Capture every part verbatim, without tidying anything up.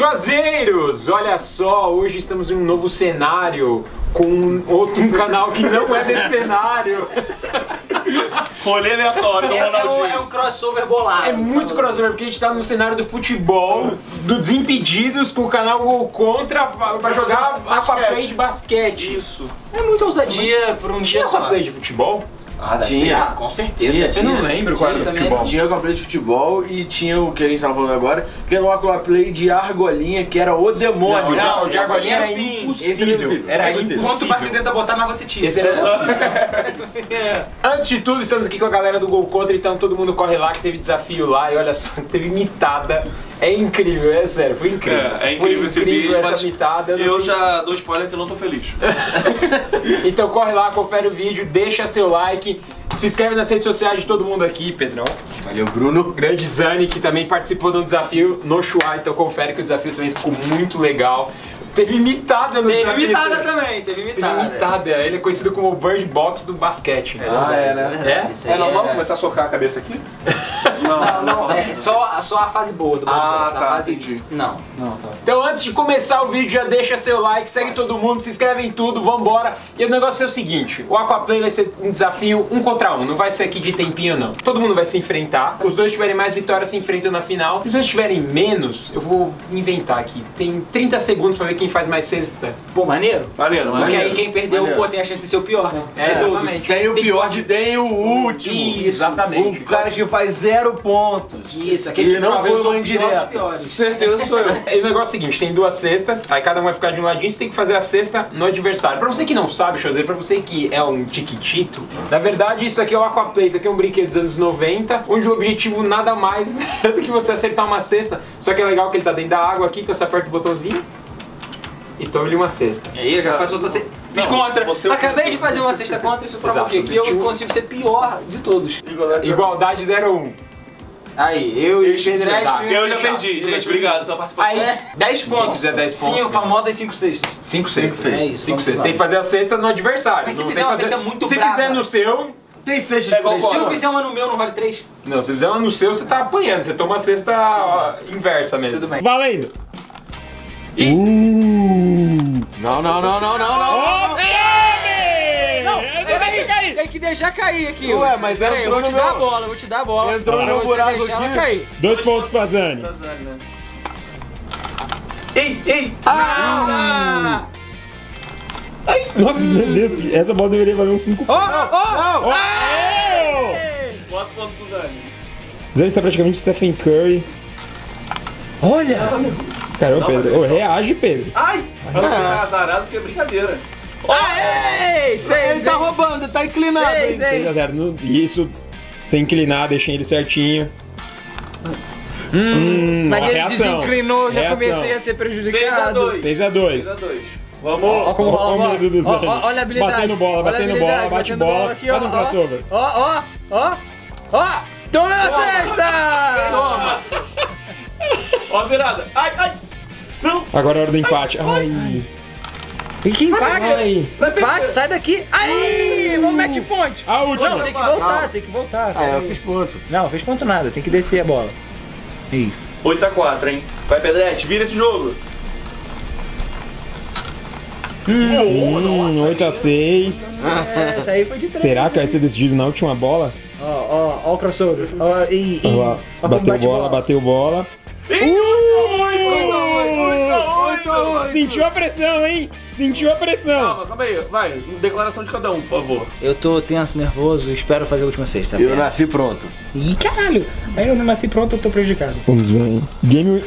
Chuazeiros, olha só, hoje estamos em um novo cenário com um outro um canal que não é desse cenário. Rolê aleatório, é, um, é um crossover bolado. É muito crossover, porque a gente tá no cenário do futebol, do Desimpedidos, com o canal Gol Contra, pra jogar Aquaplay de basquete. Isso. É muita ousadia por um dia só. Tinha Aquaplay de futebol? Ah, tinha, ah, com certeza. Tinha, tinha. Eu não lembro qual era o futebol. Tinha o Aquaplay de futebol e tinha o que a gente tava falando agora, que era o Aquaplay de argolinha, que era o demônio. Não, o de argolinha era impossível. Era impossível. Quanto mais você tenta botar, mais você tira. Esse era impossível. Antes de tudo, estamos aqui com a galera do Gol Contra, então todo mundo corre lá, que teve desafio lá, e olha só, teve mitada. É incrível, é sério, foi incrível. É, é incrível, foi incrível esse essa mitada. Eu, eu já dou spoiler que eu não tô feliz. Então corre lá, confere o vídeo, deixa seu like. Se inscreve nas redes sociais de todo mundo aqui, Pedrão. Valeu, Bruno. Grande Zani, que também participou de um desafio no Chuá, então confere que o desafio também ficou muito legal. Teve imitada no teve desafio. Teve imitada também, teve imitada. Teve imitada, é. Ele é conhecido como o Bird Box do basquete. É, ah, é, né? É, verdade, é? É normal é... começar a socar a cabeça aqui? Não, não, não. É só, só a fase boa do Bird ah, Box, tá, a fase... Entendi. Não. Não, tá. Então antes de começar o vídeo, já deixa seu like, segue todo mundo, se inscreve em tudo, vambora. E o negócio é o seguinte, o Aquaplay vai ser um desafio um contra um, não vai ser aqui de tempinho não. Todo mundo vai se enfrentar, os dois tiverem mais vitórias se enfrentam na final. Se os dois tiverem menos, eu vou inventar aqui, tem trinta segundos pra ver quem faz mais cesta. Pô, maneiro. Maneiro, maneiro. Porque aí quem perdeu, maneiro. Pô, tem a chance de ser o pior, né? É, exatamente. Tem o tem pior de tem o último. Isso, exatamente. O cara que faz zero pontos. Isso, aquele ele não foi o indireto. Certeza sou eu. E o negócio é o seguinte, tem duas cestas, aí cada um vai ficar de um ladinho, você tem que fazer a cesta no adversário. Pra você que não sabe, Chuazeiro, pra você que é um tiquitito, na verdade isso aqui é o Aquaplay, isso aqui é um brinquedo dos anos noventa, onde o objetivo nada mais é do que você acertar uma cesta, só que é legal que ele tá dentro da água aqui, então você aperta o botãozinho e tome-lhe uma cesta. E aí eu já faço outra cesta. Fiz não, contra. Você Acabei é... de fazer uma cesta contra, isso prova que eu consigo ser pior de todos. Igualdade zero a um. Aí, eu e o Pedro. Eu já perdi, gente. Obrigado pela participação. Aí, dez pontos. É dez pontos. Sim, o famoso é cinco cestas. cinco cestas. É isso. cinco cestas. Tem que fazer a cesta no adversário. Mas se fizer uma cesta muito brava. Se fizer no seu... Tem cesta de três. Se eu fizer uma no meu, não vale três? Não, se fizer uma no seu, você tá apanhando. Você toma a cesta inversa mesmo. Tudo bem. Valendo! Uh, não, não, não, não, não, não! Não, você tem que deixar cair aqui. Ué, mas era eu vou te dar a bola, vou te dar a bola. Entrou no buraco aqui. Dois pontos pra Zani. Ei, ei! Ah! Nossa, meu Deus, essa bola deveria valer uns cinco pontos. Oh, oh, oh! Quatro pontos pro Zani. Zani está praticamente Stephen Curry. Olha! Caramba, Pedro. Oh, reage, Pedro. Ai! Ah, azarado porque é brincadeira. Aê! Sei, ele tá roubando, tá inclinado. seis a zero. Isso, sem inclinar, deixei ele certinho. Hum, mas ele desinclinou, já comecei a ser prejudicado. seis a dois. Vamos! Ó, como rola o medo do Zani. Olha a habilidade. Batendo bola, batendo bola, bate bola. Faz um crossover. Ó, ó, ó, ó! Toma a cesta! Toma! Ó a virada! Ai, ai! Não! Agora é hora do empate. Ai! ai. ai. E que empate? Ai. Empate, sai daqui! Aí! Vamos match point! A última! Não, tem que voltar, ah. tem que voltar. Ah, eu fiz ponto. Não, eu fiz ponto nada, tem que descer a bola. Isso. oito a quatro, hein? Vai, Pedrete, vira esse jogo! Hum, oito a seis. Essa aí foi de três. Será que vai ser decidido na última bola? Ó, ó, ó o crossover. Ó, e, e. Bateu bola, bateu bola. Sentiu a pressão, hein? Sentiu a pressão. Calma, calma aí. Vai, declaração de cada um, por favor. Eu tô tenso, nervoso, espero fazer a última sexta. Eu mesmo. Nasci pronto. Ih, caralho. Aí eu não nasci pronto, eu tô prejudicado. Vamos ver. Game...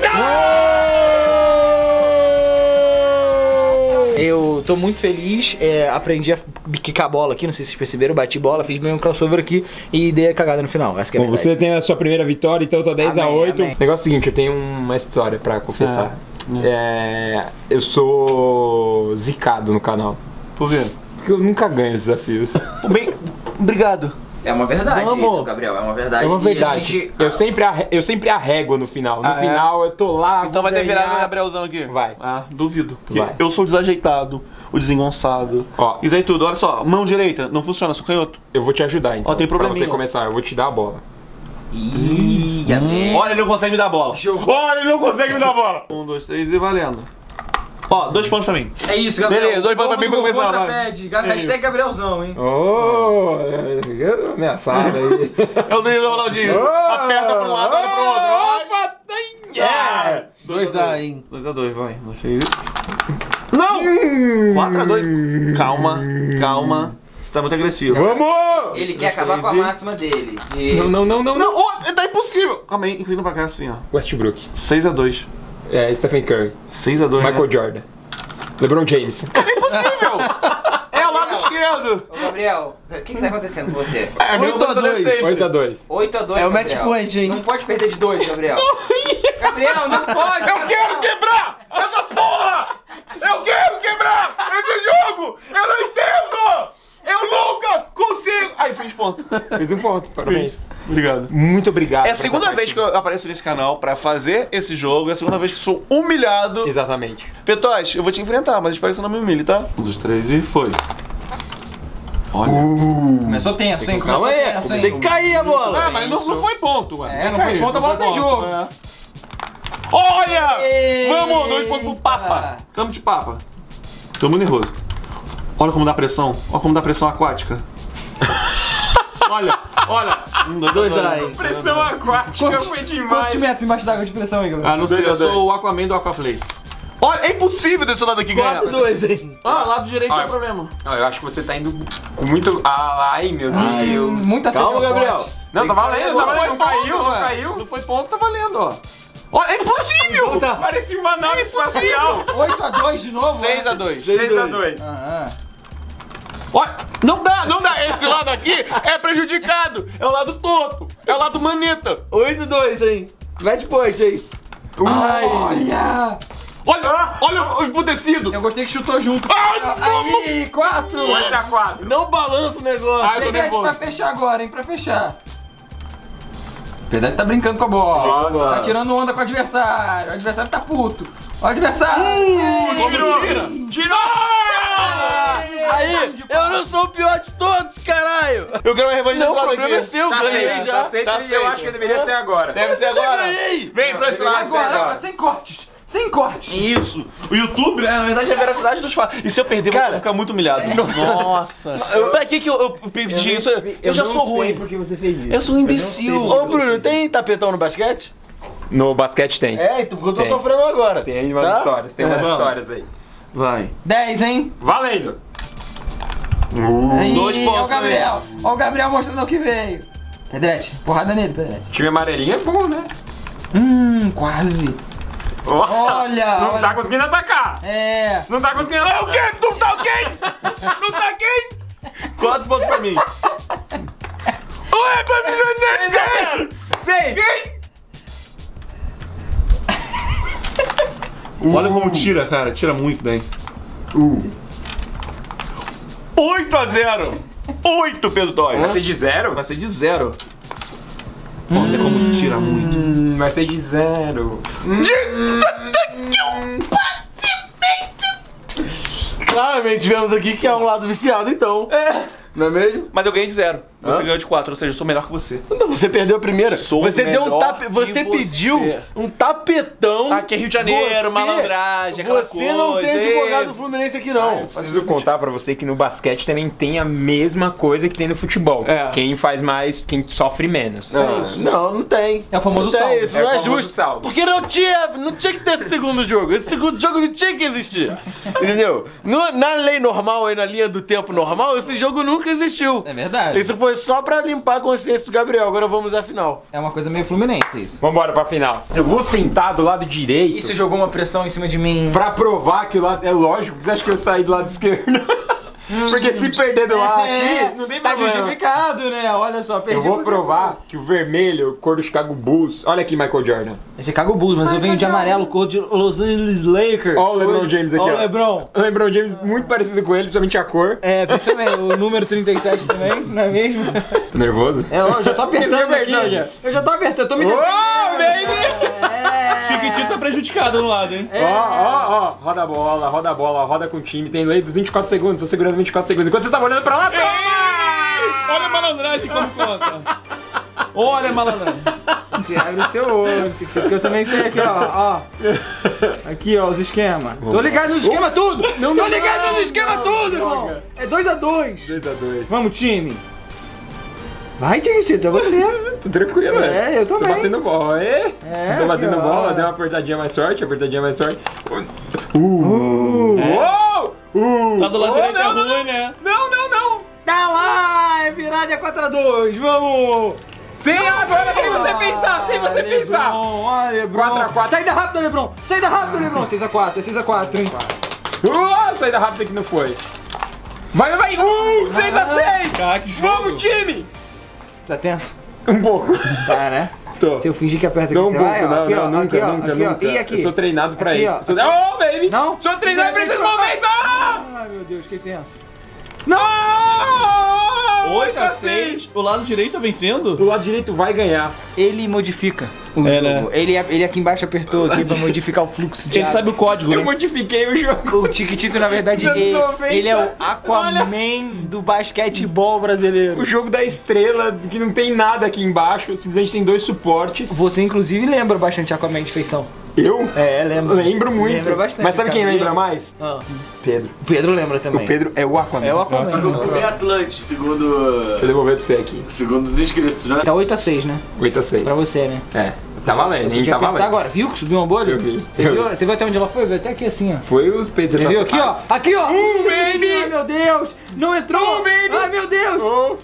Eu tô muito feliz, é, aprendi a quicar a bola aqui, não sei se vocês perceberam, bati bola, fiz meio um crossover aqui e dei a cagada no final, essa que é a Bom, você tem a sua primeira vitória, então tá dez a oito. O negócio é o seguinte, eu tenho uma história pra confessar. Ah. É, eu sou zicado no canal. Por quê? Porque eu nunca ganho os desafios. Bem, obrigado. É uma verdade Vamos. isso, Gabriel, é uma verdade. É uma verdade. Gente... Eu, sempre arre... eu sempre arrego no final. No ah, final é? eu tô lá... Então vai ganhar. Ter virado o Gabrielzão aqui? Vai. Ah, duvido. Vai. Eu sou o desajeitado, o desengonçado. Ó, isso aí tudo. Olha só, mão direita, não funciona, sou canhoto. Eu vou te ajudar então. Ó, tem probleminha. Pra você começar, eu vou te dar a bola. Ih, hum. Olha, ele não consegue me dar bola. Jogou. Olha, ele não consegue me dar bola. Um, dois, três e valendo. Ó, dois pontos pra mim. É isso, Gabriel. Beleza, dois pontos pra mim pra começar. Hashtag Gabrielzão, hein? Ô, ameaçado aí. É o Danilo Ronaldinho. Aperta pra um lado, olha pro outro. Opa, yeah! dois a dois, hein? dois a dois, vai. Não! quatro a dois. Calma, calma. Você tá muito agressivo. Vamos! Ele quer acabar com a máxima dele. Não, não, não, não. Não, tá impossível. Calma aí, inclina pra cá assim, ó. Westbrook. seis a dois. É, Stephen Curry. seis a dois. Michael Jordan. LeBron James. É impossível! É o lado esquerdo! Ô, Gabriel, o que que tá acontecendo com você? É, oito a dois. oito a dois. É o match point, hein? Não pode perder de dois, Gabriel. Gabriel, não pode! Eu quero quebrar essa porra! Eu quero quebrar esse jogo! Eu não entendo! Eu nunca consigo! Aí, fiz ponto. Fiz um ponto, parabéns. Obrigado. Muito obrigado. É a segunda vez que eu apareço nesse canal pra fazer esse jogo, é a segunda vez que sou humilhado. Exatamente. Petoche, eu vou te enfrentar, mas espero que você não me humilhe, tá? Um, dois, três e foi. Olha. Uh, começou tenso, hein? Calma aí, tem que cair a bola. Ah, mas não foi ponto, mano. É, não foi ponto, a bola tem jogo. Olha! Vamos, dois pontos pro Papa. Tamo de Papa. Tô muito nervoso. Olha como dá pressão, olha como dá pressão aquática. Olha, olha. Um, dois, dois, dois, dois. Pressão aquática quanto, foi demais. Quantos metros embaixo d'água de pressão aí, Gabriel? Ah, não sei, eu sou o Aquaman do Aquaplay. Olha, é impossível desse lado aqui ganhar. quatro a dois, hein? Ah, lado direito é o problema. Ah, eu acho que você tá indo com muito... Ai, meu Deus. Muita sorte. Calma, Gabriel. Não, tá valendo, tá valendo. Não caiu, não caiu. Não foi ponto, tá valendo, ó. Olha, é impossível! Então tá. Parece uma nave espacial! oito a dois de novo? seis a dois. seis a dois. Ah, olha, não dá, não dá! Esse lado aqui é prejudicado! É o lado torto! É o lado maneta! oito a dois, hein? Match point, hein? Ai. Olha! Olha, olha o emputecido! Eu gostei que chutou junto. Ah, aí, quatro! quatro a quatro. Não balança o negócio. Ah, eu pra fechar agora, hein? Pra fechar. Verdade, tá brincando com a bola. Olha. Tá tirando onda com o adversário. O adversário tá puto. O adversário. Uh, tirou! Tirou! Tirou! Aí, eu não sou o pior de todos, caralho! Eu quero uma revanche desse lado aqui. O problema é seu, tá ganhei aceito, já. Tá aceito, tá aceito. Eu acho que deveria ser agora. Deve ser agora. Vem pra esse lado agora. Agora, agora, sem cortes. Sem cortes. Isso. O YouTube, né, na verdade, é a veracidade dos fatos. E se eu perder, cara, eu vou ficar muito humilhado. É. Nossa. Eu, pra que que eu, eu pedi eu isso? Sei, eu, eu já sou ruim. Eu não sei porque você fez isso. Eu sou um imbecil. Ô, Bruno, tem tapetão no basquete? No basquete tem. É, então eu tô tem. sofrendo agora. Tem aí umas tá? histórias, tem é. umas histórias aí. Vai. dez, hein? Valendo. Uh, aí, dois pontos. Ó o Gabriel. Ó o Gabriel mostrando o que veio. Pedrete, porrada nele, Pedrete. Time amarelinho é bom, né? Hum, quase. Olha! Não olha. Tá conseguindo atacar! É! Não tá conseguindo atacar! É o quê? Não tá ok! Não tá ok! Quatro pontos pra mim! Ué, pra mim não é seis! Uh. Olha como tira, cara. Tira muito bem. Uh. oito a zero! oito, Pedro Dói! Vai ser de zero? Vai ser de zero. Olha como tira muito. Vai ser de zero. Claramente vemos aqui que é um lado viciado, então. É. Não é mesmo? Mas eu ganhei de zero. Você ganhou de quatro, ou seja, eu sou melhor que você. Não, você perdeu a primeira. Sou você deu um tap, Você pediu você. um tapetão. Tá, aqui é Rio de Janeiro, você, malandragem, aquela você coisa. Você não tem advogado do Fluminense aqui, não. Ah, eu preciso contar pra você que no basquete também tem a mesma coisa que tem no futebol. É. Quem faz mais, quem sofre menos. Não, é isso. não, não tem. É o famoso saldo. É isso, é não é justo. Saldo. Porque não tinha, não tinha que ter esse segundo jogo. Esse segundo jogo não tinha que existir. Entendeu? No, na lei normal, aí na linha do tempo normal, esse jogo nunca existiu. É verdade. Isso foi só pra limpar a consciência do Gabriel, agora vamos à final. É uma coisa meio fluminense isso. Vambora pra final. Eu vou sentar do lado direito. E você jogou uma pressão em cima de mim? Pra provar que o lado... É lógico, porque você acha que eu saí do lado esquerdo? Porque se perder do lado é, aqui, não tem mais tá justificado, né? Olha só, perdi. Eu vou provar que o vermelho, cor do Chicago Bulls. Olha aqui, Michael Jordan. É Chicago Bulls, mas Michael eu venho de amarelo, cor de Los Angeles Lakers. Olha o LeBron James aqui. Olha o LeBron. Ó. LeBron James, muito parecido com ele, principalmente a cor. É, principalmente o número trinta e sete também, não é mesmo? Tô nervoso? É, eu já tô apertando aqui. Já. Eu já tô apertando, eu tô me defendendo. Oh, baby! É. Chiquitito tá prejudicado no lado, hein? Ó, ó, ó. Roda a bola, roda a bola, roda com o time. Tem lei dos vinte e quatro segundos, eu segurando vinte e quatro segundos. Enquanto você tava olhando pra lá, toma! Olha a malandragem como conta. Olha, malandro. Você abre o seu olho, porque eu também sei aqui, ó. ó. Aqui, ó, os esquemas. Tô ligado no esquema tudo! Não, não, Tô ligado não, no esquema não, tudo, não, irmão! Não. É dois a dois. dois a dois. Vamos, time! Vai, Tito, é você. Tô tranquilo, velho. É, eu também. Tô batendo bola, é? é Tô batendo bola, ó. Deu uma apertadinha mais forte, apertadinha mais forte. Uh! Uh! Uou! Uh! Tá do lado oh, direito é ruim, né? Não, não, não! Tá lá, é virada quatro a dois, vamos! Sem não, agora, não. sem você pensar, sem você Lebron, pensar! Olha, quatro a quatro. Saída rápida, Lebron! Saída rápida, Lebron! seis a quatro, é seis a quatro, hein? Uh! Saída rápida que não foi. Vai, vai! Uh! seis a seis! Vamos, time! Tá tenso? Um pouco. Tá, né? Tô. Se eu fingir que aperta aqui, não, um pouco, vai, ó, não, aqui, não, ó, nunca, aqui, ó, nunca, aqui, ó, nunca. E aqui? Eu sou treinado pra aqui, isso. Ó, sou... Oh, baby! Não? Sou treinado pra esses momentos! Ah, meu Deus, que tenso. Não! oito a seis. O lado direito tá vencendo? O lado direito vai ganhar. Ele modifica o é, jogo. Né? Ele, ele aqui embaixo apertou aqui pra modificar o fluxo de Ele água. Sabe o código. Eu né? modifiquei o jogo. O Tiquitito, na verdade, ele, ele é o Aquaman Olha. do basquetebol brasileiro. O jogo da estrela, que não tem nada aqui embaixo. Simplesmente tem dois suportes. Você, inclusive, lembra bastante Aquaman de feição. Eu? É, lembro. Lembro muito. Lembro bastante. Mas sabe quem lembra eu... mais? Ah. Pedro. O Pedro lembra também. O Pedro é o Aquaman. É o Aquaman. Só que eu comi Atlantis, segundo... Deixa eu devolver pra você aqui. Segundo os inscritos, né? Tá oito a seis, né? oito a seis. Pra você, né? É. Tá valendo, hein? Tá valendo. agora. Viu que subiu uma bolha? Eu vi. Você viu, você viu até onde ela foi? Viu até aqui assim, ó. Foi os peitos. Você viu aqui, ó? Aqui, ó. Um, baby! Ai, meu Deus! Não entrou! Um, baby! Ai, meu Deus!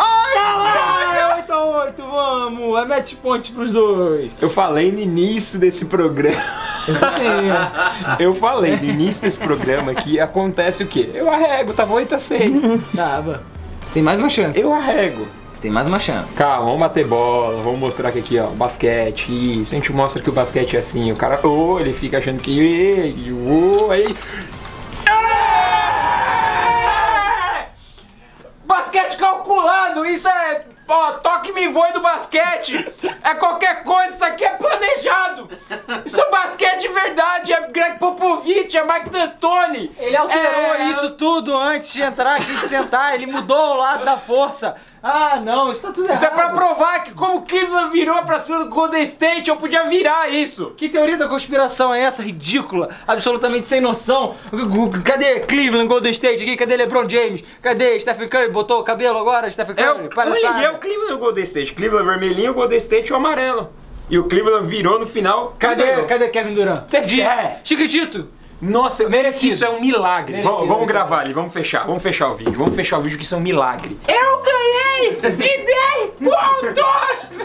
Ai, tá lá, oito a oito, vamos! É match point pros dois. Eu falei no início desse programa. Eu também. Eu falei no início desse programa que acontece o quê? Eu arrego, tava oito a seis. Tava. Você tem mais uma chance. Eu arrego. Você tem mais uma chance. Calma, vamos bater bola, vamos mostrar que aqui, ó, basquete, isso. A gente mostra que o basquete é assim, o cara, ô, oh, ele fica achando que, ô, oh, aí... Basquete calculado, isso é, ó, toque me voe do basquete, é qualquer coisa, isso aqui é planejado, isso é basquete de verdade, é Greg Popovich, é Mike D'Antoni. Ele alterou é... isso tudo antes de entrar aqui, de sentar, ele mudou o lado da força. Ah, não, isso tá tudo errado. Isso é pra provar que como o Cleveland virou pra cima do Golden State, eu podia virar isso. Que teoria da conspiração é essa? Ridícula, absolutamente sem noção. Cadê Cleveland, Golden State aqui? Cadê LeBron James? Cadê Stephen Curry? Botou o cabelo agora, Stephen Curry? É, é o Cleveland e o Golden State. Cleveland vermelhinho, Golden State o amarelo. E o Cleveland virou no final. Cadê, cadê, cadê Kevin Durant? Perdi. É. Chiquitito. Nossa, merecido. Isso é um milagre. Merecido, vamos merecido. gravar ali, vamos fechar. Vamos fechar o vídeo, vamos fechar o vídeo que isso é um milagre. Eu ganhei de dez pontos!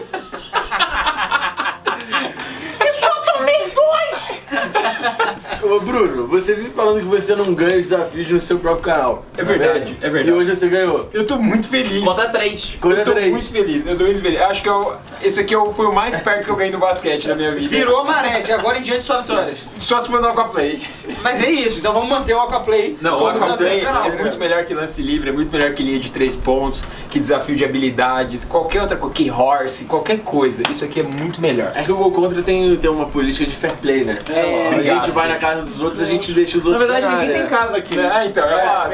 Eu só tomei dois! Ô Bruno, você vive falando que você não ganha os desafios no seu próprio canal. É verdade, é verdade. E hoje você ganhou. Eu tô muito feliz. Bota três. Eu tô três. muito feliz, eu tô muito feliz. Acho que eu... Esse aqui foi o mais perto que eu ganhei no basquete na minha vida. Virou a maré, de agora em diante só vitórias. Só se for no Aquaplay. Mas é isso, então vamos manter o Aquaplay. Não, o Aquaplay é muito melhor que lance livre, é muito melhor que linha de três pontos, que desafio de habilidades, qualquer outra coisa, que horse, qualquer coisa. Isso aqui é muito melhor. É que o Gol Contra tem, tem uma política de fair play, né? É, a gente vai na casa dos outros, a gente deixa os outros. Na verdade, ninguém tem casa aqui. É, então, é lá.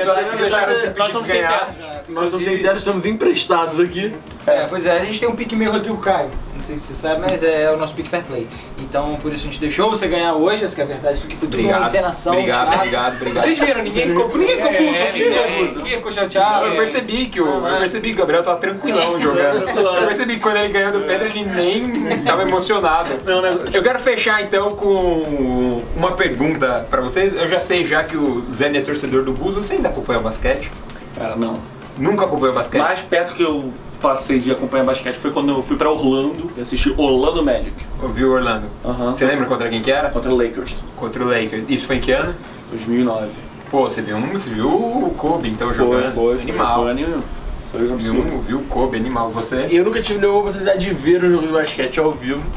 Nós somos sem terra. Nós somos sem terra, estamos emprestados aqui. É, pois é, a gente tem um pique meio do Caio, não sei se você sabe, mas é o nosso pique fair play. Então, por isso a gente deixou você ganhar hoje, essa que é a verdade, isso que foi tudo uma encenação. Obrigado, obrigado, obrigado. Vocês viram, ninguém ficou puto, ninguém ficou puto, ninguém ficou chateado. Eu percebi que o Gabriel tava tranquilão jogando. Eu percebi que quando ele ganhou do Pedro, ele nem tava emocionado. Eu quero fechar então com uma pergunta pra vocês. Eu já sei já que o Zé é torcedor do Bulls, vocês acompanham o basquete? Cara, não. Nunca acompanhou basquete? Mais perto que eu passei de acompanhar basquete foi quando eu fui pra Orlando e assisti Orlando Magic. Ouviu Orlando? Aham. Uhum. Você lembra contra quem que era? Contra o Lakers. Contra o Lakers. Isso foi em que ano? dois mil e nove. Pô, você viu, você viu o Kobe então jogando? Foi, foi. Animal. Foi, foi, foi, foi absurdo. Viu, viu o Kobe, animal. Você? Eu nunca tive a oportunidade de ver um jogo de basquete ao vivo.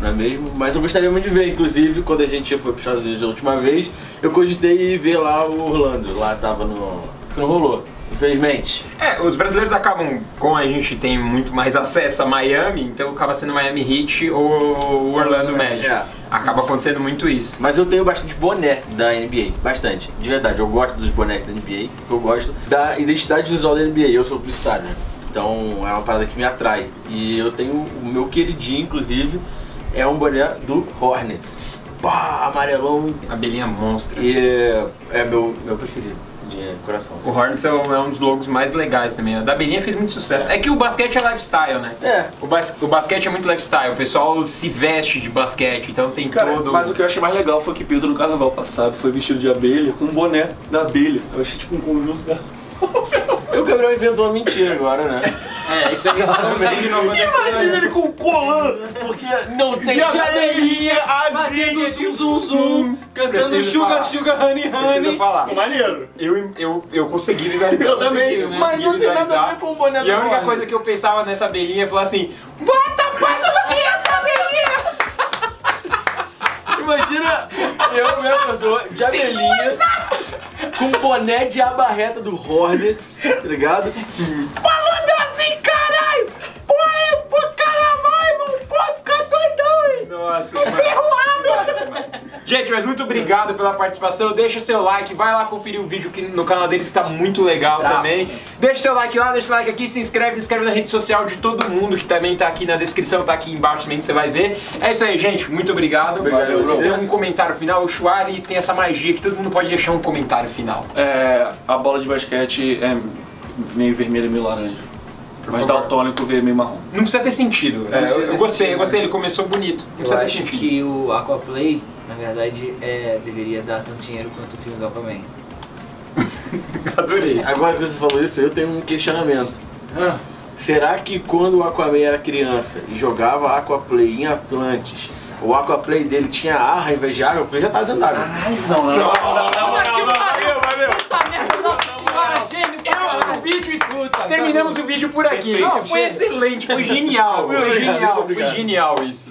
Não é mesmo? Mas eu gostaria muito de ver, inclusive, quando a gente foi para os Estados Unidos a última vez, eu cogitei ver lá o Orlando. Lá tava no... Não rolou. Infelizmente. É, os brasileiros acabam, como a gente tem muito mais acesso a Miami, então acaba sendo Miami Heat ou Orlando Magic. É. Acaba acontecendo muito isso. Mas eu tenho bastante boné da N B A, bastante, de verdade. Eu gosto dos bonés da N B A, porque eu gosto da identidade visual da N B A, eu sou publicitário, né? Então é uma parada que me atrai. E eu tenho o meu queridinho, inclusive, é um boné do Hornets. Pá, amarelão. Abelhinha monstra. E é, é meu, meu preferido. De coração. Assim. O Hornets é um, é um dos logos mais legais também. A da Belinha fez muito sucesso. É que o basquete é lifestyle, né? É. O, bas o basquete é muito lifestyle. O pessoal se veste de basquete, então tem cara, todo... Mas o que eu achei mais legal foi que Pedro, no carnaval passado, foi vestido de abelha com um boné da abelha. Eu achei tipo um conjunto da... O Gabriel inventou uma mentira agora, né? É, isso aqui não sabe que não aconteceu. Imagina ele com colã, porque não tem janelinha, asinha, zum, zum, zum, cantando sugar, sugar, honey, honey. Falar. Maneiro. Eu, eu, eu consegui visualizar. Eu também, eu mas não tem nada a ver com o boné. E a única coisa que eu pensava nessa abelhinha é falar assim, bota pra subir essa abelhinha! Imagina eu, minha pessoa, de abelhinha, com boné de aba reta do Hornets, tá ligado? Falando assim, caralho! Pô, é pro carnaval, irmão! Pô, fica doidão, hein? Nossa, é mano. Mas... Gente, mas muito obrigado pela participação. Deixa seu like, vai lá conferir o vídeo que no canal deles tá muito legal tá. também. Deixa seu like lá, deixa seu like aqui, se inscreve, se inscreve na rede social de todo mundo, que também tá aqui na descrição, tá aqui embaixo também, você vai ver. É isso aí, gente. Muito obrigado. obrigado você tem algum comentário final? O Shuari tem essa magia que todo mundo pode deixar um comentário final. É, a bola de basquete é meio vermelha, meio laranja. Mas dá o tônico ver meio marrom. Não precisa ter sentido. É, precisa eu, eu gostei, sentido, eu gostei. Né? Ele começou bonito. Não eu precisa acho ter sentido. Que o Aquaplay, na verdade, é, deveria dar tanto dinheiro quanto o filme do Aquaman. Adorei. Agora que você falou isso, eu tenho um questionamento. Ah. Será que quando o Aquaman era criança e jogava Aquaplay em Atlantis, o Aquaplay dele tinha ar em vez de água? Porque ele já tava dentro d'água. Ai, não, não, não, não, não, não, não, não, não, não, não, vídeo escuta. Terminamos tá o vídeo por aqui. Não, foi excelente, foi genial, foi genial, foi genial isso.